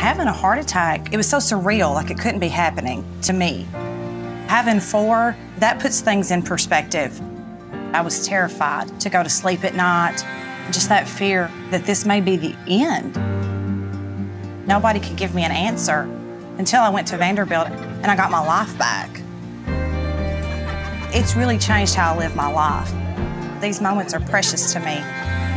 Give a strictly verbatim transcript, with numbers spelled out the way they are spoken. Having a heart attack, it was so surreal, like it couldn't be happening to me. Having four, that puts things in perspective. I was terrified to go to sleep at night. Just that fear that this may be the end. Nobody could give me an answer until I went to Vanderbilt and I got my life back. It's really changed how I live my life. These moments are precious to me.